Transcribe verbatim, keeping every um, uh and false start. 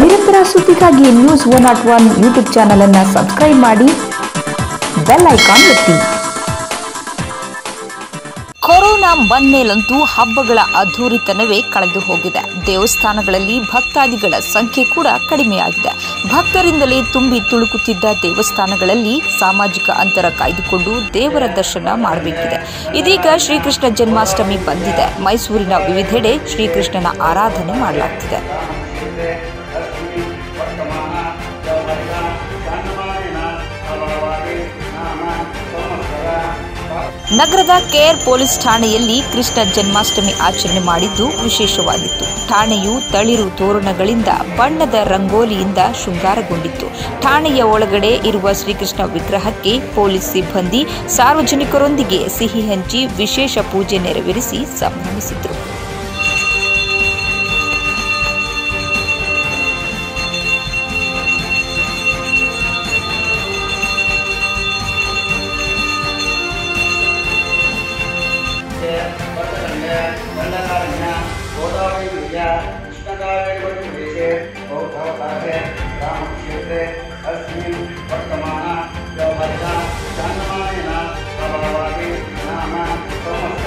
ನಿರಂತರ ಸುದ್ದಿಗಾಗಿ news one not one YouTube channel ಅನ್ನು ಸಬ್ಸ್ಕ್ರೈಬ್ ಮಾಡಿ ಬೆಲ್ ಐಕಾನ್ ಒತ್ತಿ. ಕೊರೋನಾ ಬಂದ್ಮೇಲಂತೂ ಹಬ್ಬಗಳ ಅಧೂರಿತನವೇ ಕಳೆದು ಹೋಗಿದೆ. ದೇವಸ್ಥಾನಗಳಲ್ಲಿ ಭಕ್ತಾದಿಗಳ ಸಂಖ್ಯೆ ಕೂಡ ಕಡಿಮೆಯಾಗಿದೆ. ಭಕ್ತರಿಂದಲೇ ತುಂಬಿ ತುಳುಕುತ್ತಿದ್ದ ದೇವಸ್ಥಾನಗಳಲ್ಲಿ ಸಾಮಾಜಿಕ ಅಂತರ ಕಾಯ್ದುಕೊಂಡು ದೇವರ ದರ್ಶನ ಮಾಡಬೇಕಿದೆ. ಇದೀಗ ಶ್ರೀಕೃಷ್ಣ ಜನ್ಮಾಷ್ಟಮಿ ಬಂದಿದೆ. ಮೈಸೂರಿನ ವಿವಿಧೆಡೆ ಶ್ರೀಕೃಷ್ಣನ ಆರಾಧನೆ ಮಾಡಲಾಗುತ್ತಿದೆ. ನಗರದ ಕೇರ್ ಪೊಲೀಸ್ ಠಾಣೆಯಲ್ಲಿ ಕೃಷ್ಣ ಜನ್ಮಾಷ್ಟಮಿ ಆಚರಣೆ ಮಾಡಿದ್ದು ವಿಶೇಷವಾಗಿತ್ತು. ಠಾಣೆಯು ತಳಿರು ತೋರಣಗಳಿಂದ, ಬಣ್ಣದ ರಂಗೋಲಿಯಿಂದ ಶೃಂಗಾರಗೊಂಡಿತ್ತು. ಠಾಣೆಯ ಒಳಗಡೆ ಇರುವ ಶ್ರೀಕೃಷ್ಣ ವಿಗ್ರಹಕ್ಕೆ ಪೊಲೀಸ್ ಸಿಬ್ಬಂದಿ ಸಾರ್ವಜನಿಕರೊಂದಿಗೆ ಸಿಹಿ ಹಂಚಿ ವಿಶೇಷ ಪೂಜೆ ನೆರವೇರಿಸಿ ಸಂಭ್ರಮಿಸಿದರು.